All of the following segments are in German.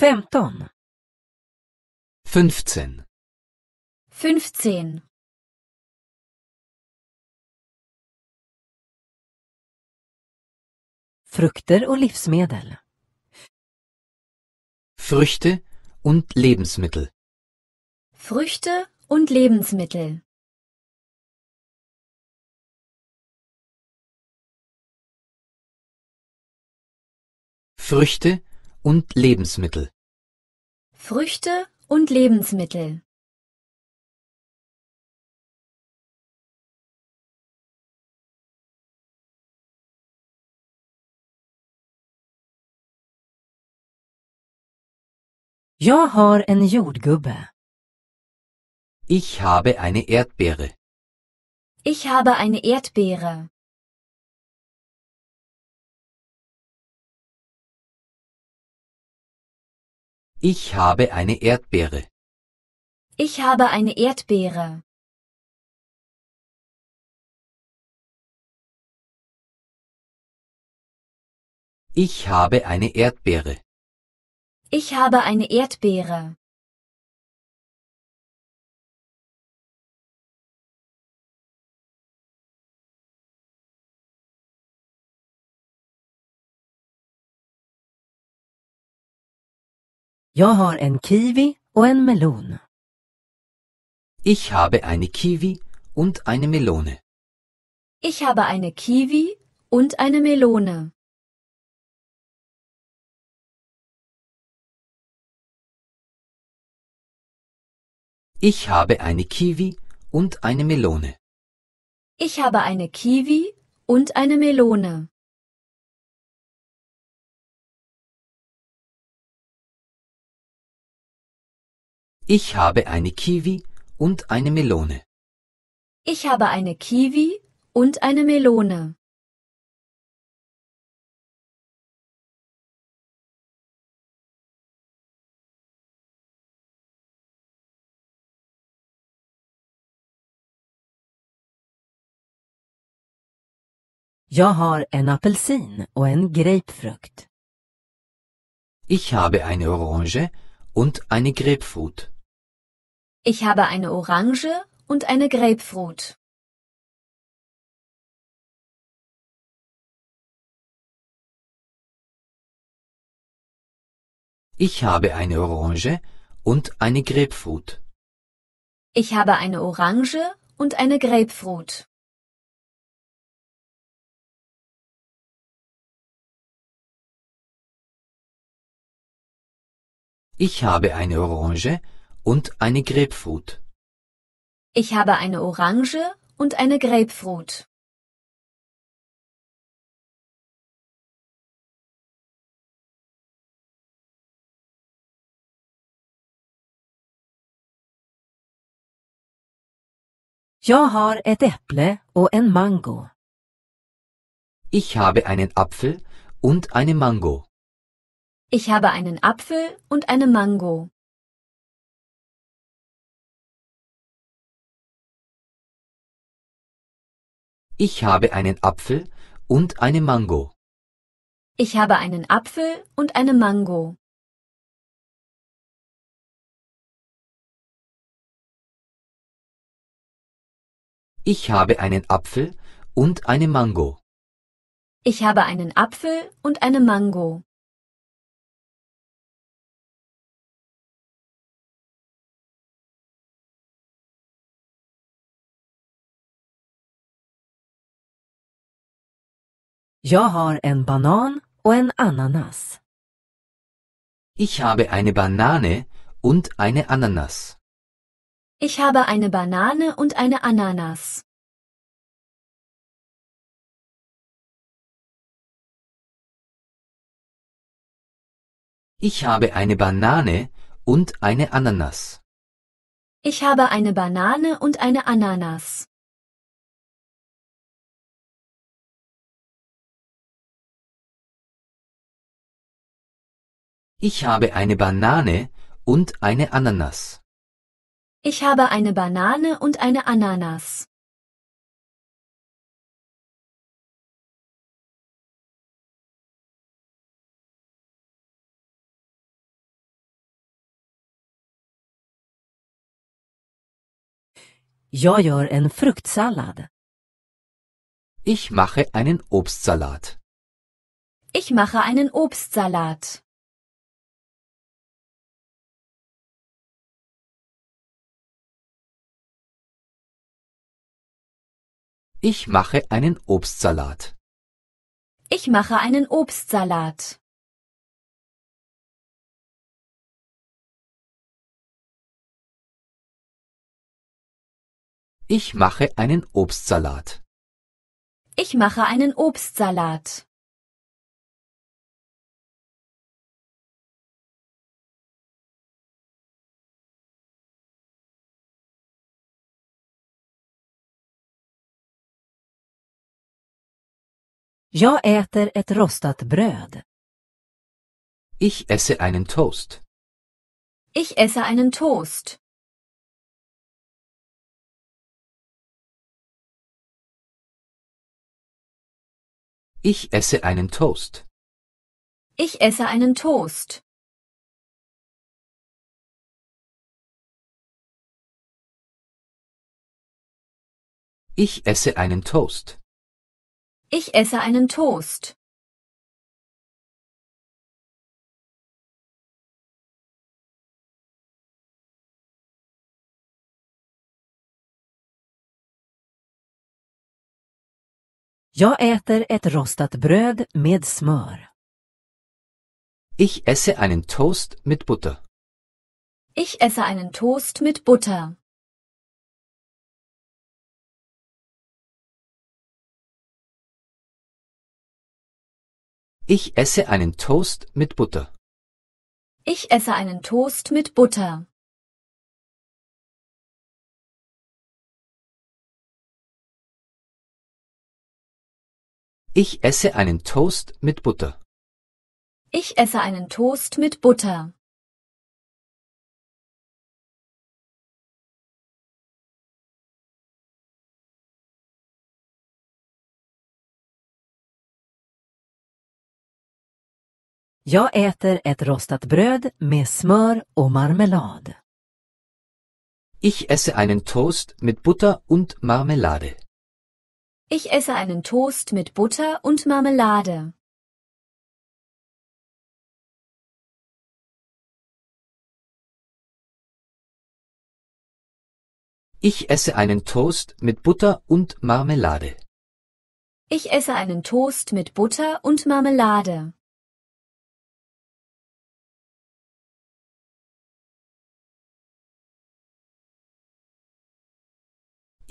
15 Frukter och livsmedel. Früchte und Lebensmittel. Früchte und Lebensmittel. Früchte und Lebensmittel. Früchte und Lebensmittel. Jag har en jordgubbe. Ich habe eine Erdbeere. Ich habe eine Erdbeere. Ich habe eine Erdbeere. Ich habe eine Erdbeere. Ich habe eine Erdbeere. Ich habe eine Erdbeere. Jag har en kiwi och en melon. Ich habe eine Kiwi und eine Melone. Ich habe eine Kiwi und eine Melone. Ich habe eine Kiwi und eine Melone. Ich habe eine Kiwi und eine Melone. Ich habe eine Kiwi und eine Melone. Ich habe eine Kiwi und eine Melone. Jag har en apelsin och en grapefrukt. Ich habe eine Orange und eine Grapefruit. Ich habe eine Orange und eine Grapefruit. Ich habe eine Orange und eine Grapefruit. Ich habe eine Orange und eine Grapefruit. Ich habe eine Orange und eine Grapefruit. Ich habe eine Orange und eine Grapefruit. Jag har ett äpple och en mango. Ich habe einen Apfel und eine Mango. Ich habe einen Apfel und eine Mango. Ich habe einen Apfel und eine Mango. Ich habe einen Apfel und eine Mango. Ich habe einen Apfel und eine Mango. Ich habe einen Apfel und eine Mango. Jag har en banan och en ananas. Ich habe eine Banane und eine Ananas. Ich habe eine Banane und eine Ananas. Ich habe eine Banane und eine Ananas. Ich habe eine Banane und eine Ananas. Ich habe eine Banane und eine Ananas. Ich habe eine Banane und eine Ananas. Jag gör en fruktsallad. Ich mache einen Obstsalat. Ich mache einen Obstsalat. Ich mache einen Obstsalat. Ich mache einen Obstsalat. Ich mache einen Obstsalat. Ich mache einen Obstsalat. Jag äter ett rostat bröd. Ich esse einen Toast. Ich esse einen Toast. Ich esse einen Toast. Ich esse einen Toast. Ich esse einen Toast. Ich esse einen Toast. Jag äter ett rostat bröd med smör. Ich esse einen Toast mit Butter. Ich esse einen Toast mit Butter. Ich esse einen Toast mit Butter. Ich esse einen Toast mit Butter. Ich esse einen Toast mit Butter. Ich esse einen Toast mit Butter. Jag äter ett rostat bröd med smör och marmelad. Ich esse einen Toast mit Butter und Marmelade. Ich esse einen Toast mit Butter und Marmelade. Ich esse einen Toast mit Butter und Marmelade. Ich esse einen Toast mit Butter und Marmelade.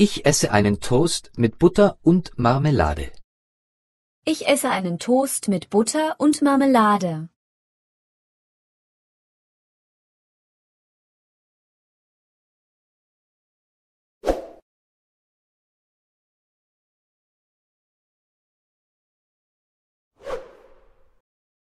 Ich esse einen Toast mit Butter und Marmelade. Ich esse einen Toast mit Butter und Marmelade.